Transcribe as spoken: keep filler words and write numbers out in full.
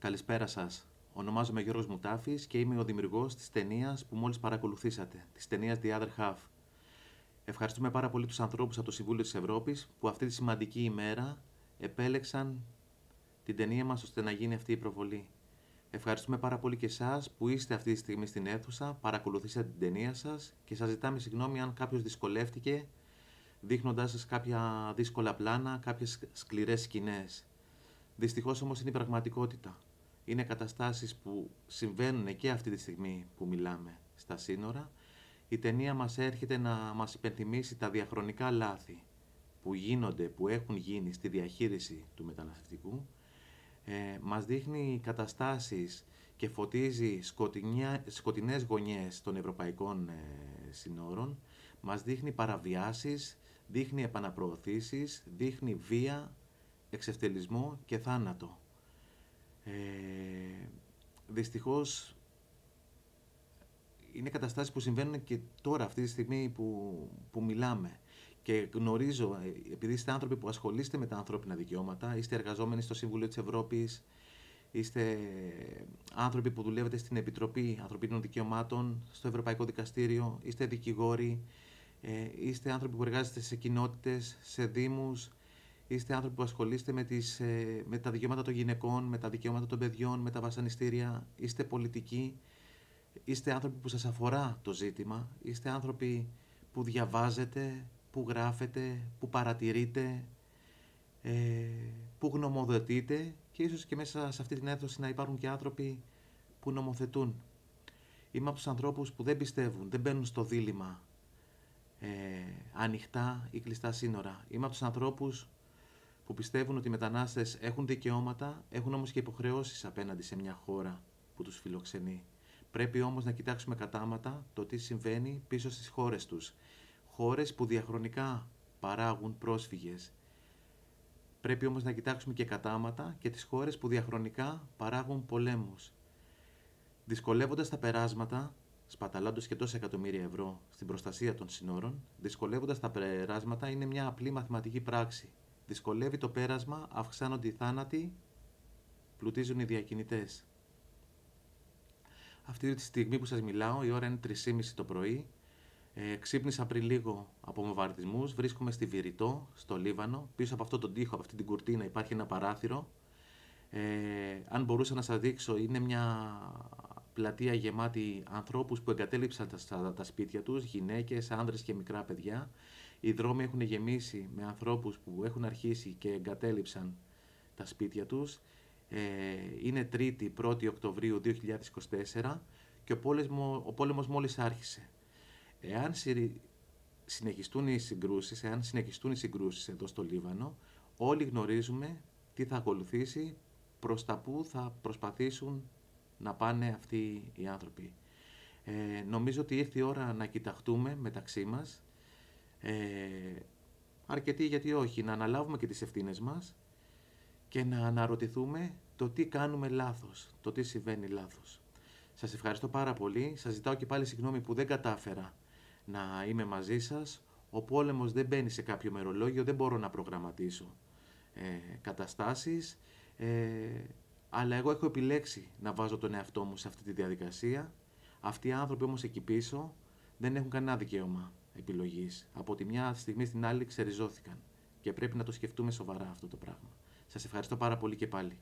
Καλησπέρα σας. Ονομάζομαι Γιώργος Μουτάφης και είμαι ο δημιουργός της ταινίας που μόλις παρακολουθήσατε, της ταινίας The Other Half. Ευχαριστούμε πάρα πολύ τους ανθρώπους από το Συμβούλιο της Ευρώπης που αυτή τη σημαντική ημέρα επέλεξαν την ταινία μας ώστε να γίνει αυτή η προβολή. Ευχαριστούμε πάρα πολύ και εσάς που είστε αυτή τη στιγμή στην αίθουσα, παρακολουθήσατε την ταινία σας και σας ζητάμε συγγνώμη αν κάποιος δυσκολεύτηκε δείχνοντάς σας κάποια δύσκολα πλάνα, κάποιες σκληρές σκηνές. Δυστυχώς όμως είναι η πραγματικότητα. Είναι καταστάσεις που συμβαίνουν και αυτή τη στιγμή που μιλάμε στα σύνορα. Η ταινία μας έρχεται να μας υπενθυμίσει τα διαχρονικά λάθη που γίνονται, που έχουν γίνει στη διαχείριση του μεταναστευτικού. Ε, μας δείχνει καταστάσεις και φωτίζει σκοτεινιά, σκοτεινές γωνιές των ευρωπαϊκών ε, συνόρων. Μας δείχνει παραβιάσεις, δείχνει επαναπροωθήσεις, δείχνει βία, εξευτελισμό και θάνατο. Ε, δυστυχώς είναι καταστάσεις που συμβαίνουν και τώρα αυτή τη στιγμή που, που μιλάμε. Και γνωρίζω, επειδή είστε άνθρωποι που ασχολείστε με τα ανθρώπινα δικαιώματα, είστε εργαζόμενοι στο Συμβούλιο της Ευρώπης, είστε άνθρωποι που δουλεύετε στην Επιτροπή Ανθρωπίνων Δικαιωμάτων, στο Ευρωπαϊκό Δικαστήριο, είστε δικηγόροι, ε, είστε άνθρωποι που εργάζεστε σε κοινότητες, σε δήμους, είστε άνθρωποι που ασχολείστε με, τις, με τα δικαιώματα των γυναικών, με τα δικαιώματα των παιδιών, με τα βασανιστήρια, είστε πολιτικοί, είστε άνθρωποι που σας αφορά το ζήτημα, είστε άνθρωποι που διαβάζετε, που γράφετε, που παρατηρείτε, που γνωμοδοτείτε και ίσως και μέσα σε αυτή την αίθουσα να υπάρχουν και άνθρωποι που νομοθετούν. Είμαι από τους ανθρώπους που δεν πιστεύουν, δεν μπαίνουν στο δίλημμα ε, ανοιχτά ή κλειστά σύνορα. Είμαι από τους ανθρώπους που πιστεύουν ότι οι μετανάστες έχουν δικαιώματα, έχουν όμως και υποχρεώσεις απέναντι σε μια χώρα που τους φιλοξενεί. Πρέπει όμως να κοιτάξουμε κατάματα το τι συμβαίνει πίσω στις χώρες τους. Χώρες που διαχρονικά παράγουν πρόσφυγες. Πρέπει όμως να κοιτάξουμε και κατάματα και τις χώρες που διαχρονικά παράγουν πολέμους. Δυσκολεύοντας τα περάσματα, σπαταλάντως και τόσα εκατομμύρια ευρώ στην προστασία των συνόρων, δυσκολεύοντας τα περάσματα είναι μια απλή μαθηματική πράξη. Δυσκολεύει το πέρασμα, αυξάνονται οι θάνατοι, πλουτίζουν οι διακινητές. Αυτή τη στιγμή που σας μιλάω, η ώρα είναι τρεις και μισή το πρωί. Ε, ξύπνησα πριν λίγο από βομβαρδισμούς. Βρίσκομαι στη Βηρυτό, στο Λίβανο. Πίσω από αυτό τον τοίχο, από αυτή την κουρτίνα, υπάρχει ένα παράθυρο. Ε, αν μπορούσα να σας δείξω, είναι μια πλατεία γεμάτη ανθρώπους που εγκατέλειψαν τα, τα σπίτια τους, γυναίκες, άνδρες και μικρά παιδιά. Οι δρόμοι έχουν γεμίσει με ανθρώπους που έχουν αρχίσει και εγκατέλειψαν τα σπίτια τους. Ε, είναι τρίτη, πρώτη Οκτωβρίου δύο χιλιάδες είκοσι τέσσερα και ο πόλεμος, ο πόλεμος μόλις άρχισε. Εάν συνεχιστούν οι συγκρούσεις, εάν συνεχιστούν οι συγκρούσεις εδώ στο Λίβανο, όλοι γνωρίζουμε τι θα ακολουθήσει, προς τα που θα προσπαθήσουν να πάνε αυτοί οι άνθρωποι. Ε, νομίζω ότι ήρθε η ώρα να κοιταχτούμε μεταξύ μας, ε, αρκετοί γιατί όχι, να αναλάβουμε και τις ευθύνες μας και να αναρωτηθούμε το τι κάνουμε λάθος, το τι συμβαίνει λάθος. Σας ευχαριστώ πάρα πολύ, σας ζητάω και πάλι συγγνώμη που δεν κατάφερα να είμαι μαζί σας. Ο πόλεμος δεν μπαίνει σε κάποιο μερολόγιο, δεν μπορώ να προγραμματίσω ε, καταστάσεις, ε, αλλά εγώ έχω επιλέξει να βάζω τον εαυτό μου σε αυτή τη διαδικασία. Αυτοί οι άνθρωποι όμως εκεί πίσω δεν έχουν κανένα δικαίωμα επιλογής. Από τη μια στιγμή στην άλλη ξεριζώθηκαν και πρέπει να το σκεφτούμε σοβαρά αυτό το πράγμα. Σας ευχαριστώ πάρα πολύ και πάλι.